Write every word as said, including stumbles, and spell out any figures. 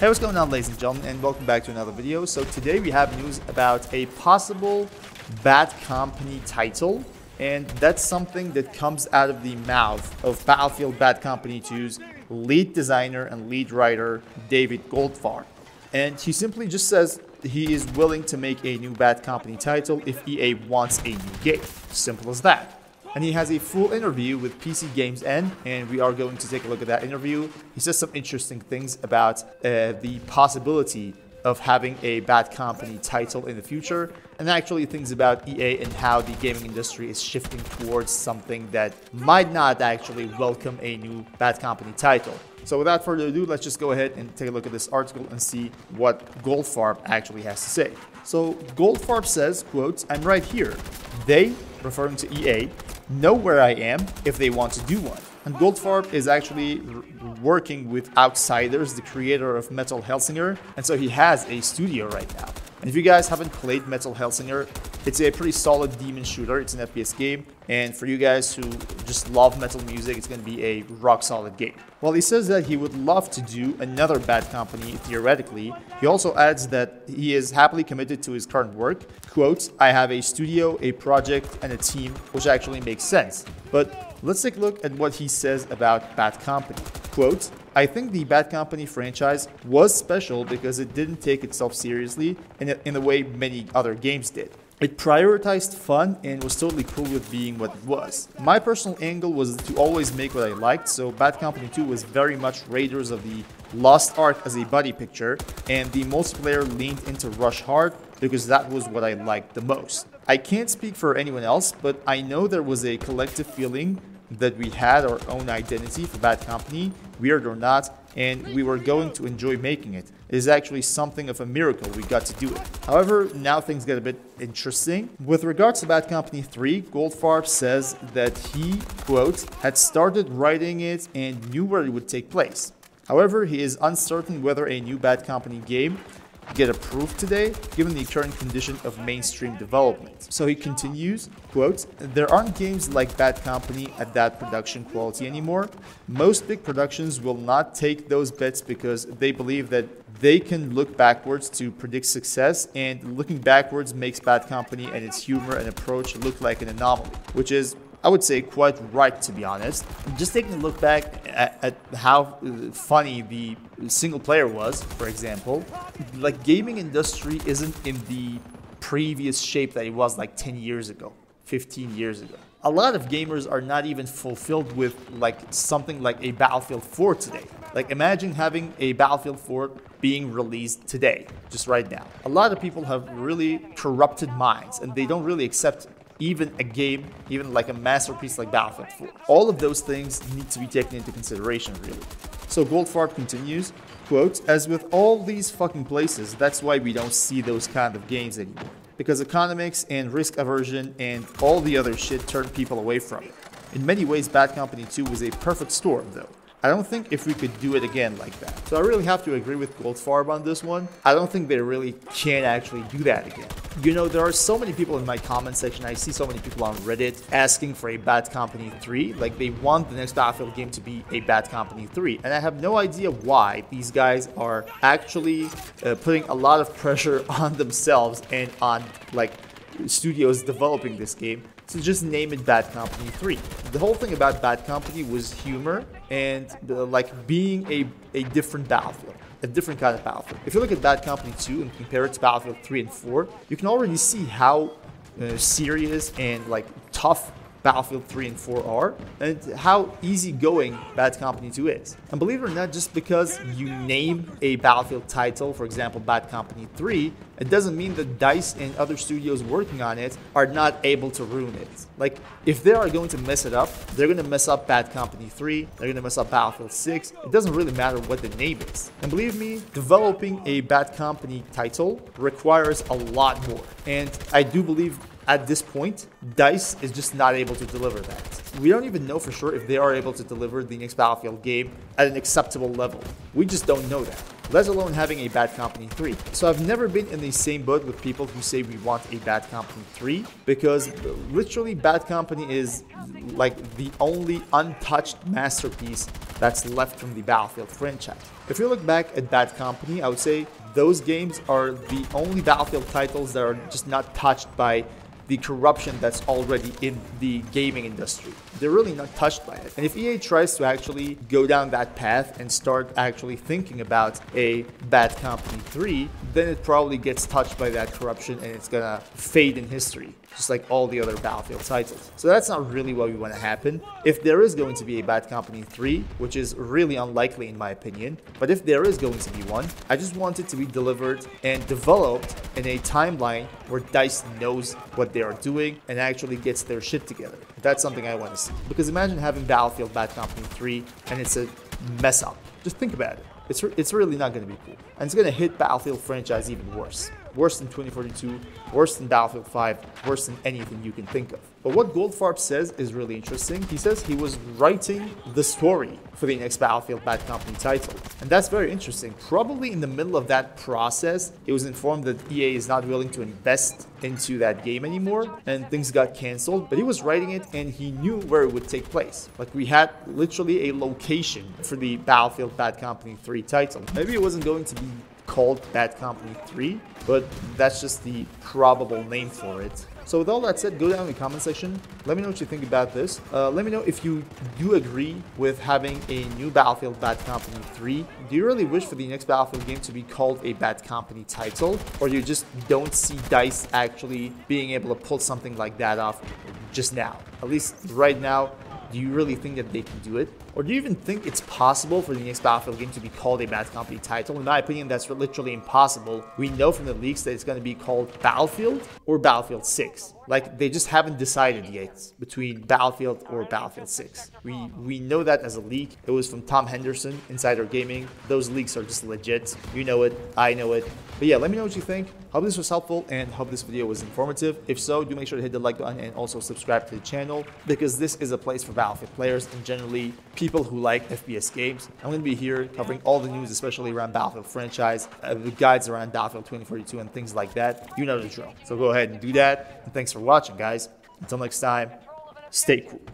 Hey, what's going on, ladies and gentlemen, and welcome back to another video. So today we have news about a possible Bad Company title, and that's something that comes out of the mouth of Battlefield Bad Company two's lead designer and lead writer, David Goldfarb. And he simply just says he is willing to make a new Bad Company title if E A wants a new game. Simple as that. And he has a full interview with P C Games N, and we are going to take a look at that interview. He says some interesting things about uh, the possibility of having a Bad Company title in the future, and actually things about E A and how the gaming industry is shifting towards something that might not actually welcome a new Bad Company title. So without further ado, let's just go ahead and take a look at this article and see what Goldfarb actually has to say. So Goldfarb says, quote, "I'm right here. They," referring to E A, "know where I am if they want to do one." And Goldfarb is actually working with Outsiders, the creator of Metal Hellsinger, and so he has a studio right now. And if you guys haven't played Metal Hellsinger, it's a pretty solid demon shooter. It's an F P S game, and for you guys who just love metal music, it's going to be a rock solid game. While he says that he would love to do another Bad Company theoretically, he also adds that he is happily committed to his current work. Quote, "I have a studio, a project, and a team," which actually makes sense. But let's take a look at what he says about Bad Company. Quote, "I think the Bad Company franchise was special because it didn't take itself seriously in, a, in the way many other games did. It prioritized fun and was totally cool with being what it was. My personal angle was to always make what I liked, so Bad Company two was very much Raiders of the Lost Ark as a buddy picture, and the multiplayer leaned into Rush Hard because that was what I liked the most. I can't speak for anyone else, but I know there was a collective feeling that we had our own identity for Bad Company, weird or not, and we were going to enjoy making it. It is actually something of a miracle we got to do it." However, now things get a bit interesting. With regards to Bad Company three, Goldfarb says that he, quote, "had started writing it and knew where it would take place. However, he is uncertain whether a new Bad Company game get approved today, given the current condition of mainstream development." So he continues, quote, "There aren't games like Bad Company at that production quality anymore. Most big productions will not take those bets because they believe that they can look backwards to predict success, and looking backwards makes Bad Company and its humor and approach look like an anomaly," which is, I would say, quite right, to be honest. Just taking a look back at, at how funny the single player was, for example, like, gaming industry isn't in the previous shape that it was like ten years ago, fifteen years ago. A lot of gamers are not even fulfilled with like something like a Battlefield four today. Like, imagine having a Battlefield four being released today, just right now. A lot of people have really corrupted minds and they don't really accept it. Even a game, even like a masterpiece like Battlefield four. All of those things need to be taken into consideration, really. So Goldfarb continues, quote, "As with all these fucking places, that's why we don't see those kind of games anymore. Because economics and risk aversion and all the other shit turn people away from it. In many ways, Bad Company two was a perfect storm, though. I don't think if we could do it again like that." So I really have to agree with Goldfarb on this one. I don't think they really can actually do that again. You know, there are so many people in my comment section. I see so many people on Reddit asking for a Bad Company three. Like, they want the next Battlefield game to be a Bad Company three. And I have no idea why these guys are actually uh, putting a lot of pressure on themselves and on, like, studios developing this game to just name it Bad Company three. The whole thing about Bad Company was humor and uh, like being a, a different Battlefield, a different kind of Battlefield. If you look at Bad Company two and compare it to Battlefield three and four, you can already see how uh, serious and like tough Battlefield three and four are, and how easygoing Bad Company two is. And believe it or not, just because you name a Battlefield title, for example, Bad Company three, it doesn't mean that DICE and other studios working on it are not able to ruin it. Like, if they are going to mess it up, they're going to mess up Bad Company three, they're going to mess up Battlefield six, it doesn't really matter what the name is. And believe me, developing a Bad Company title requires a lot more. And I do believe at this point, DICE is just not able to deliver that. We don't even know for sure if they are able to deliver the next Battlefield game at an acceptable level. We just don't know that. let alone having a Bad Company three. So I've never been in the same boat with people who say we want a Bad Company three, because literally Bad Company is like the only untouched masterpiece that's left from the Battlefield franchise. If you look back at Bad Company, I would say those games are the only Battlefield titles that are just not touched by the corruption that's already in the gaming industry. They're really not touched by it. And if E A tries to actually go down that path and start actually thinking about a Bad Company three, then it probably gets touched by that corruption and it's gonna fade in history, just like all the other Battlefield titles. So that's not really what we want to happen. If there is going to be a Bad Company three, which is really unlikely in my opinion, but if there is going to be one, I just want it to be delivered and developed in a timeline where DICE knows what they are doing and actually gets their shit together. That's something I want to see. Because imagine having Battlefield Bad Company three and it's a mess up. Just think about it. It's, re it's really not going to be cool. And it's going to hit Battlefield franchise even worse. Worse than twenty forty-two, worse than Battlefield five, worse than anything you can think of. But what Goldfarb says is really interesting. He says he was writing the story for the next Battlefield Bad Company title. And that's very interesting. Probably in the middle of that process, it was informed that E A is not willing to invest into that game anymore, and things got cancelled. But he was writing it and he knew where it would take place. Like, we had literally a location for the Battlefield Bad Company three title. Maybe it wasn't going to be called Bad Company three, but that's just the probable name for it. So with all that said, go down in the comment section, let me know what you think about this. Uh, let me know if you do agree with having a new Battlefield Bad Company three. Do you really wish for the next Battlefield game to be called a Bad Company title? Or you just don't see DICE actually being able to pull something like that off just now? At least right now, do you really think that they can do it? Or do you even think it's possible for the next Battlefield game to be called a Bad Company title? In my opinion, that's literally impossible. We know from the leaks that it's going to be called Battlefield or Battlefield six. Like, they just haven't decided yet between Battlefield or Battlefield six. We we know that as a leak. It was from Tom Henderson, Insider Gaming. Those leaks are just legit. You know it. I know it. But yeah, let me know what you think. Hope this was helpful and hope this video was informative. If so, do make sure to hit the like button and also subscribe to the channel, because this is a place for Battlefield players and generally people who like F P S games. I'm going to be here covering all the news, especially around Battlefield franchise, uh, the guides around Battlefield twenty forty-two and things like that. You know the drill. So go ahead and do that. And thanks for watching, guys. Until next time, stay cool.